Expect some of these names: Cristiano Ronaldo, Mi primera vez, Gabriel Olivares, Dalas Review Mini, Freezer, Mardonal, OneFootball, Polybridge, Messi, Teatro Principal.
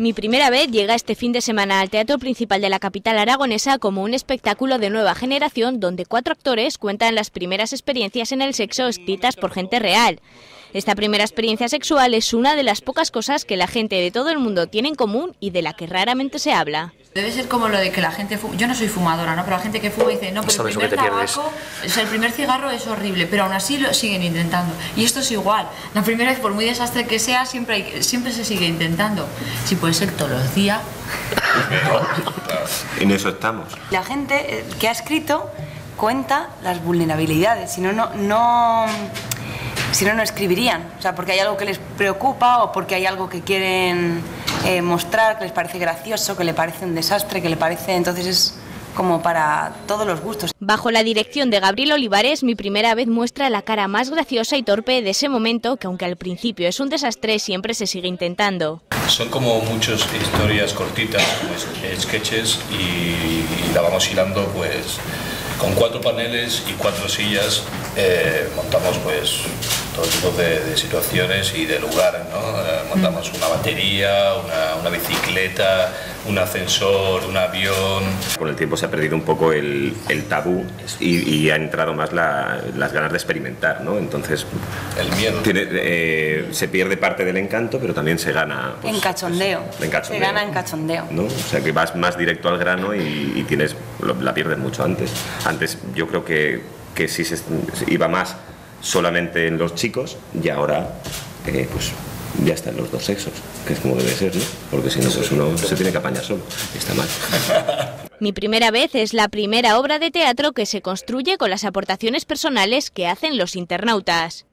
Mi primera vez llega este fin de semana al Teatro Principal de la capital aragonesa como un espectáculo de nueva generación donde 4 actores cuentan las primeras experiencias en el sexo escritas por gente real. Esta primera experiencia sexual es una de las pocas cosas que la gente de todo el mundo tiene en común y de la que raramente se habla. Debe ser como lo de que la gente fuma. Yo no soy fumadora, ¿no? Pero la gente que fuma dice, no, pero el primer tabaco, o sea, el primer cigarro es horrible, pero aún así lo siguen intentando. Y esto es igual. La primera vez, por muy desastre que sea, siempre se sigue intentando. Si puede ser todos los días. En eso estamos. La gente que ha escrito cuenta las vulnerabilidades, si no, no escribirían, o sea, porque hay algo que les preocupa o porque hay algo que quieren mostrar, que les parece gracioso, que le parece un desastre, que le parece... Entonces es como para todos los gustos. Bajo la dirección de Gabriel Olivares, Mi primera vez muestra la cara más graciosa y torpe de ese momento, que aunque al principio es un desastre, siempre se sigue intentando. Son como muchas historias cortitas, pues, sketches, y la vamos hilando, pues... Con 4 paneles y 4 sillas montamos pues todo tipo de situaciones y de lugares, ¿no? Montamos una batería, una bicicleta, un ascensor, un avión... Con el tiempo se ha perdido un poco el tabú y ha entrado más las ganas de experimentar, ¿no? Entonces... El miedo. Se pierde parte del encanto, pero también se gana... Pues, en cachondeo. Pues, en cachondeo. Se gana en cachondeo. ¿No? O sea, que vas más directo al grano y tienes... La pierdes mucho antes. Antes yo creo que sí se iba más solamente en los chicos y ahora pues ya están los dos sexos, que es como debe ser, ¿no? Porque si no, pues uno se tiene que apañar solo. Está mal. Mi primera vez es la primera obra de teatro que se construye con las aportaciones personales que hacen los internautas.